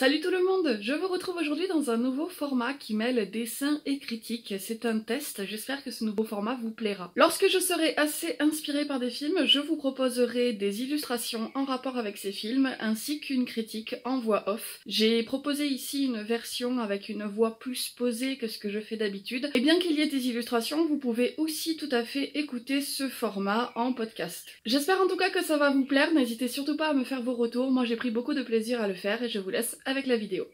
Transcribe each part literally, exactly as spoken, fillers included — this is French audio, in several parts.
Salut tout le monde, je vous retrouve aujourd'hui dans un nouveau format qui mêle dessin et critique. C'est un test, j'espère que ce nouveau format vous plaira. Lorsque je serai assez inspirée par des films, je vous proposerai des illustrations en rapport avec ces films, ainsi qu'une critique en voix off. J'ai proposé ici une version avec une voix plus posée que ce que je fais d'habitude. Et bien qu'il y ait des illustrations, vous pouvez aussi tout à fait écouter ce format en podcast. J'espère en tout cas que ça va vous plaire, n'hésitez surtout pas à me faire vos retours, moi j'ai pris beaucoup de plaisir à le faire et je vous laisse avec la vidéo.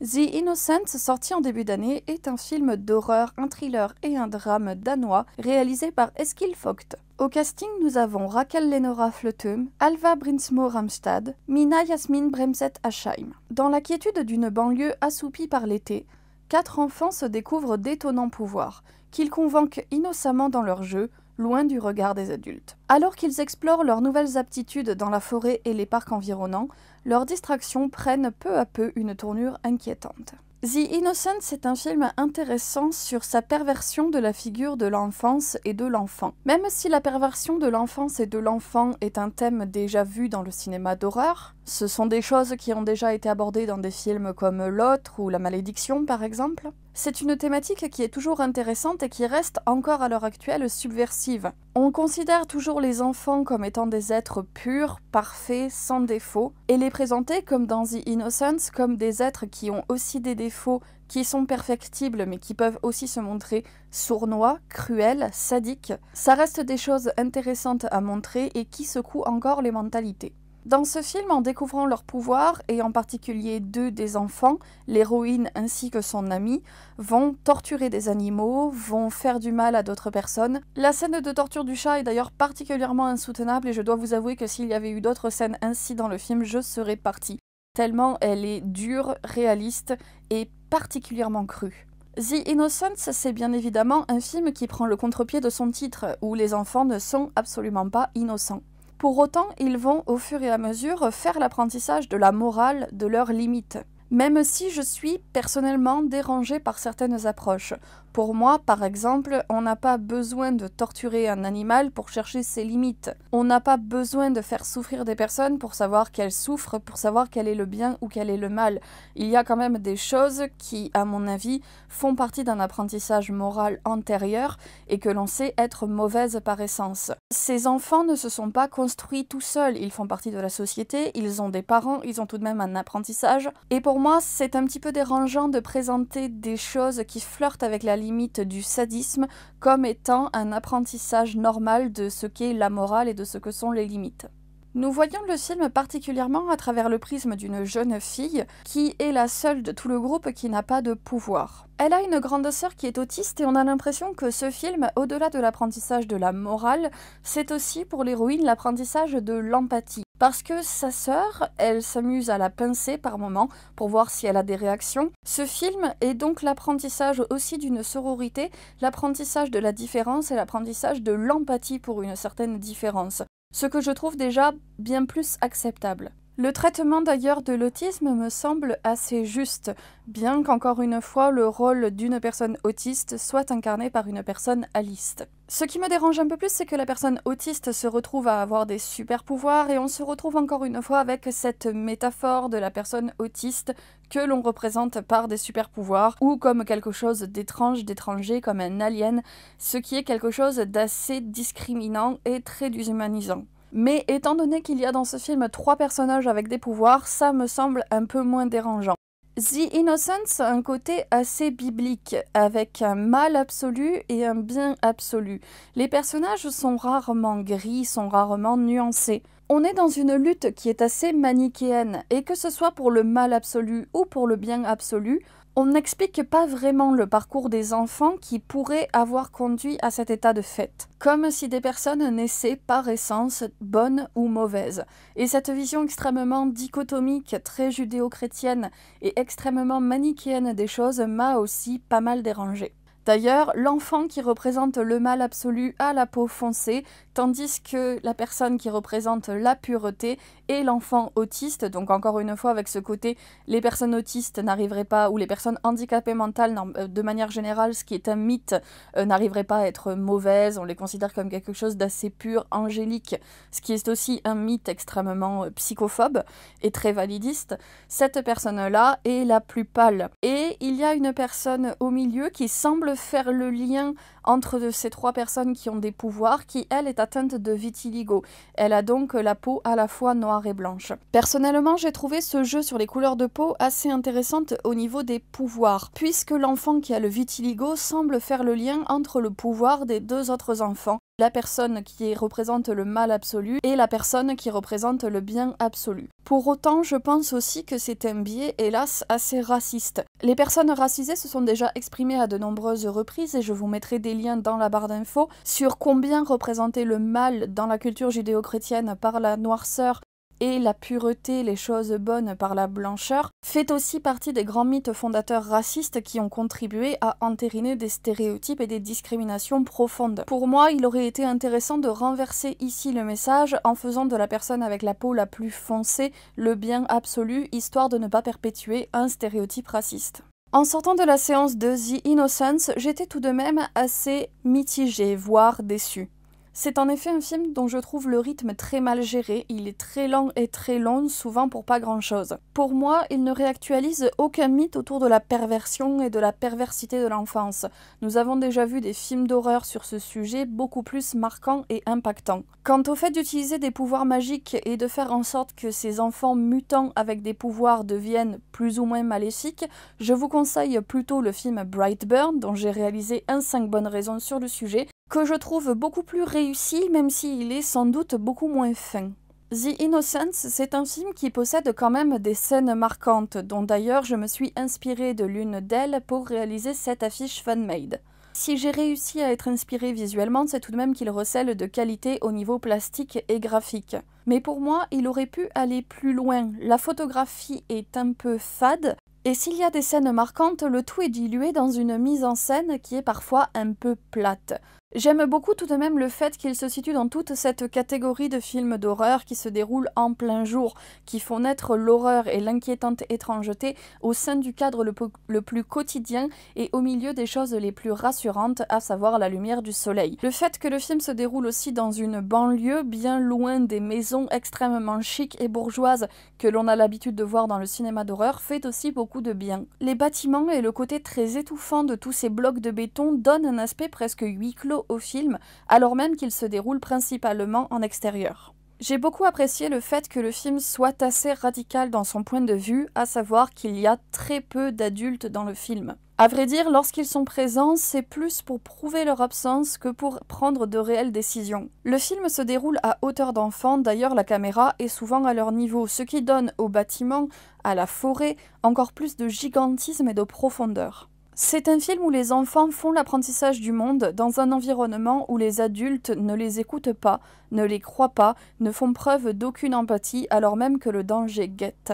The Innocents, sorti en début d'année, est un film d'horreur, un thriller et un drame danois réalisé par Eskil Vogt. Au casting, nous avons Raquel Lenora Fletum, Alva Brinsmo Ramstad, Mina Yasmin Bremset Aschheim. Dans la quiétude d'une banlieue assoupie par l'été, quatre enfants se découvrent d'étonnants pouvoirs, qu'ils convoquent innocemment dans leur jeu, loin du regard des adultes. Alors qu'ils explorent leurs nouvelles aptitudes dans la forêt et les parcs environnants, leurs distractions prennent peu à peu une tournure inquiétante. The Innocents est un film intéressant sur sa perversion de la figure de l'enfance et de l'enfant. Même si la perversion de l'enfance et de l'enfant est un thème déjà vu dans le cinéma d'horreur, ce sont des choses qui ont déjà été abordées dans des films comme L'Autre ou La Malédiction par exemple, c'est une thématique qui est toujours intéressante et qui reste encore à l'heure actuelle subversive. On considère toujours les enfants comme étant des êtres purs, parfaits, sans défaut, et les présenter comme dans The Innocents comme des êtres qui ont aussi des défauts, qui sont perfectibles mais qui peuvent aussi se montrer sournois, cruels, sadiques. Ça reste des choses intéressantes à montrer et qui secouent encore les mentalités. Dans ce film, en découvrant leurs pouvoirs, et en particulier deux des enfants, l'héroïne ainsi que son amie, vont torturer des animaux, vont faire du mal à d'autres personnes. La scène de torture du chat est d'ailleurs particulièrement insoutenable et je dois vous avouer que s'il y avait eu d'autres scènes ainsi dans le film, je serais partie. Tellement elle est dure, réaliste et particulièrement crue. The Innocents, c'est bien évidemment un film qui prend le contre-pied de son titre, où les enfants ne sont absolument pas innocents. Pour autant, ils vont au fur et à mesure faire l'apprentissage de la morale, de leurs limites. Même si je suis personnellement dérangée par certaines approches. Pour moi, par exemple, on n'a pas besoin de torturer un animal pour chercher ses limites. On n'a pas besoin de faire souffrir des personnes pour savoir qu'elles souffrent, pour savoir quel est le bien ou quel est le mal. Il y a quand même des choses qui, à mon avis, font partie d'un apprentissage moral antérieur et que l'on sait être mauvaise par essence. Ces enfants ne se sont pas construits tout seuls, ils font partie de la société, ils ont des parents, ils ont tout de même un apprentissage. Et pour moi, c'est un petit peu dérangeant de présenter des choses qui flirtent avec la limite du sadisme comme étant un apprentissage normal de ce qu'est la morale et de ce que sont les limites. Nous voyons le film particulièrement à travers le prisme d'une jeune fille qui est la seule de tout le groupe qui n'a pas de pouvoir. Elle a une grande sœur qui est autiste et on a l'impression que ce film, au-delà de l'apprentissage de la morale, c'est aussi pour l'héroïne l'apprentissage de l'empathie. Parce que sa sœur, elle s'amuse à la pincer par moments pour voir si elle a des réactions. Ce film est donc l'apprentissage aussi d'une sororité, l'apprentissage de la différence et l'apprentissage de l'empathie pour une certaine différence. Ce que je trouve déjà bien plus acceptable. Le traitement d'ailleurs de l'autisme me semble assez juste, bien qu'encore une fois le rôle d'une personne autiste soit incarné par une personne aliste. Ce qui me dérange un peu plus, c'est que la personne autiste se retrouve à avoir des super pouvoirs et on se retrouve encore une fois avec cette métaphore de la personne autiste que l'on représente par des super pouvoirs ou comme quelque chose d'étrange, d'étranger, comme un alien, ce qui est quelque chose d'assez discriminant et très déshumanisant. Mais étant donné qu'il y a dans ce film trois personnages avec des pouvoirs, ça me semble un peu moins dérangeant. The Innocents a un côté assez biblique, avec un mal absolu et un bien absolu. Les personnages sont rarement gris, sont rarement nuancés. On est dans une lutte qui est assez manichéenne, et que ce soit pour le mal absolu ou pour le bien absolu, on n'explique pas vraiment le parcours des enfants qui pourraient avoir conduit à cet état de fait, comme si des personnes naissaient par essence bonnes ou mauvaises. Et cette vision extrêmement dichotomique, très judéo-chrétienne et extrêmement manichéenne des choses m'a aussi pas mal dérangée. D'ailleurs, l'enfant qui représente le mal absolu a la peau foncée, tandis que la personne qui représente la pureté est l'enfant autiste. Donc encore une fois, avec ce côté, les personnes autistes n'arriveraient pas, ou les personnes handicapées mentales, de manière générale, ce qui est un mythe, euh, n'arriveraient pas à être mauvaises, on les considère comme quelque chose d'assez pur, angélique, ce qui est aussi un mythe extrêmement euh, psychophobe et très validiste. Cette personne-là est la plus pâle. Et il y a une personne au milieu qui semble faire le lien entre ces trois personnes qui ont des pouvoirs, qui elle est atteinte de vitiligo. Elle a donc la peau à la fois noire et blanche. Personnellement, j'ai trouvé ce jeu sur les couleurs de peau assez intéressante au niveau des pouvoirs, puisque l'enfant qui a le vitiligo semble faire le lien entre le pouvoir des deux autres enfants, la personne qui représente le mal absolu et la personne qui représente le bien absolu. Pour autant, je pense aussi que c'est un biais, hélas, assez raciste. Les personnes racisées se sont déjà exprimées à de nombreuses reprises, et je vous mettrai des liens dans la barre d'infos sur combien représenter le mal dans la culture judéo-chrétienne par la noirceur et la pureté, les choses bonnes par la blancheur, fait aussi partie des grands mythes fondateurs racistes qui ont contribué à entériner des stéréotypes et des discriminations profondes. Pour moi, il aurait été intéressant de renverser ici le message en faisant de la personne avec la peau la plus foncée le bien absolu, histoire de ne pas perpétuer un stéréotype raciste. En sortant de la séance de The Innocents, j'étais tout de même assez mitigée, voire déçue. C'est en effet un film dont je trouve le rythme très mal géré, il est très lent et très long, souvent pour pas grand chose. Pour moi, il ne réactualise aucun mythe autour de la perversion et de la perversité de l'enfance. Nous avons déjà vu des films d'horreur sur ce sujet, beaucoup plus marquants et impactants. Quant au fait d'utiliser des pouvoirs magiques et de faire en sorte que ces enfants mutants avec des pouvoirs deviennent plus ou moins maléfiques, je vous conseille plutôt le film Brightburn, dont j'ai réalisé un cinq bonnes raisons sur le sujet, que je trouve beaucoup plus réussi, même s'il est sans doute beaucoup moins fin. The Innocents, c'est un film qui possède quand même des scènes marquantes, dont d'ailleurs je me suis inspirée de l'une d'elles pour réaliser cette affiche fan-made. Si j'ai réussi à être inspirée visuellement, c'est tout de même qu'il recèle de qualité au niveau plastique et graphique. Mais pour moi, il aurait pu aller plus loin. La photographie est un peu fade, et s'il y a des scènes marquantes, le tout est dilué dans une mise en scène qui est parfois un peu plate. J'aime beaucoup tout de même le fait qu'il se situe dans toute cette catégorie de films d'horreur qui se déroulent en plein jour, qui font naître l'horreur et l'inquiétante étrangeté au sein du cadre le, le plus quotidien et au milieu des choses les plus rassurantes, à savoir la lumière du soleil. Le fait que le film se déroule aussi dans une banlieue bien loin des maisons extrêmement chic et bourgeoises que l'on a l'habitude de voir dans le cinéma d'horreur fait aussi beaucoup de bien. Les bâtiments et le côté très étouffant de tous ces blocs de béton donnent un aspect presque huis clos au film, alors même qu'il se déroule principalement en extérieur. J'ai beaucoup apprécié le fait que le film soit assez radical dans son point de vue, à savoir qu'il y a très peu d'adultes dans le film. À vrai dire, lorsqu'ils sont présents, c'est plus pour prouver leur absence que pour prendre de réelles décisions. Le film se déroule à hauteur d'enfant, d'ailleurs la caméra est souvent à leur niveau, ce qui donne au bâtiment, à la forêt, encore plus de gigantisme et de profondeur. C'est un film où les enfants font l'apprentissage du monde dans un environnement où les adultes ne les écoutent pas, ne les croient pas, ne font preuve d'aucune empathie alors même que le danger guette.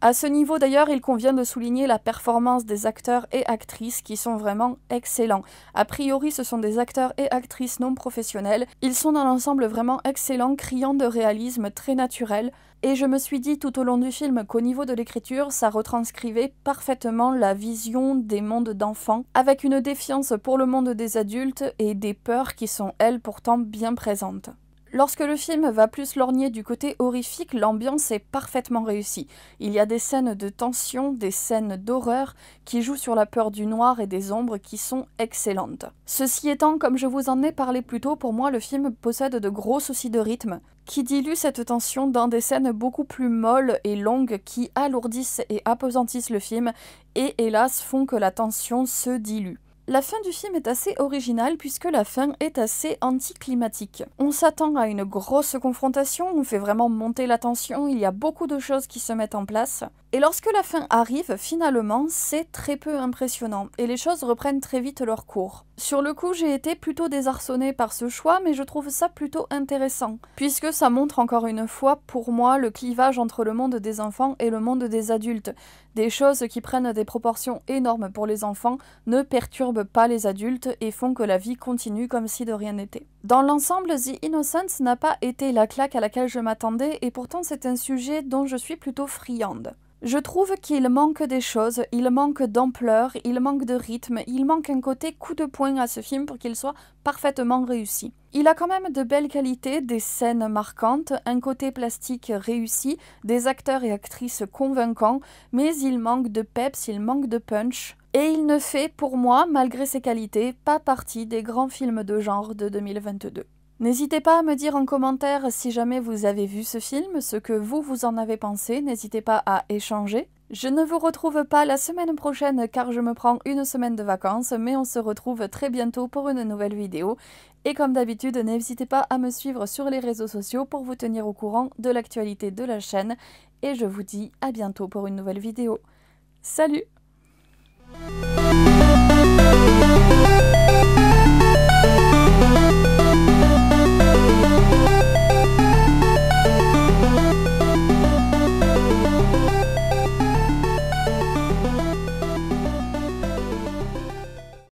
À ce niveau d'ailleurs, il convient de souligner la performance des acteurs et actrices qui sont vraiment excellents. A priori, ce sont des acteurs et actrices non professionnels. Ils sont dans l'ensemble vraiment excellents, criants de réalisme très naturel. Et je me suis dit tout au long du film qu'au niveau de l'écriture, ça retranscrivait parfaitement la vision des mondes d'enfants, avec une défiance pour le monde des adultes et des peurs qui sont, elles, pourtant bien présentes. Lorsque le film va plus lorgner du côté horrifique, l'ambiance est parfaitement réussie. Il y a des scènes de tension, des scènes d'horreur qui jouent sur la peur du noir et des ombres qui sont excellentes. Ceci étant, comme je vous en ai parlé plus tôt, pour moi le film possède de gros soucis de rythme, qui dilue cette tension dans des scènes beaucoup plus molles et longues qui alourdissent et appesantissent le film et hélas font que la tension se dilue. La fin du film est assez originale puisque la fin est assez anticlimatique. On s'attend à une grosse confrontation, on fait vraiment monter la tension, il y a beaucoup de choses qui se mettent en place. Et lorsque la fin arrive, finalement, c'est très peu impressionnant, et les choses reprennent très vite leur cours. Sur le coup, j'ai été plutôt désarçonnée par ce choix, mais je trouve ça plutôt intéressant, puisque ça montre encore une fois, pour moi, le clivage entre le monde des enfants et le monde des adultes. Des choses qui prennent des proportions énormes pour les enfants, ne perturbent pas les adultes et font que la vie continue comme si de rien n'était. Dans l'ensemble, The Innocents n'a pas été la claque à laquelle je m'attendais, et pourtant c'est un sujet dont je suis plutôt friande. Je trouve qu'il manque des choses, il manque d'ampleur, il manque de rythme, il manque un côté coup de poing à ce film pour qu'il soit parfaitement réussi. Il a quand même de belles qualités, des scènes marquantes, un côté plastique réussi, des acteurs et actrices convaincants, mais il manque de peps, il manque de punch. Et il ne fait, pour moi, malgré ses qualités, pas partie des grands films de genre de deux mille vingt-deux. N'hésitez pas à me dire en commentaire si jamais vous avez vu ce film, ce que vous vous en avez pensé, n'hésitez pas à échanger. Je ne vous retrouve pas la semaine prochaine car je me prends une semaine de vacances, mais on se retrouve très bientôt pour une nouvelle vidéo. Et comme d'habitude, n'hésitez pas à me suivre sur les réseaux sociaux pour vous tenir au courant de l'actualité de la chaîne. Et je vous dis à bientôt pour une nouvelle vidéo. Salut!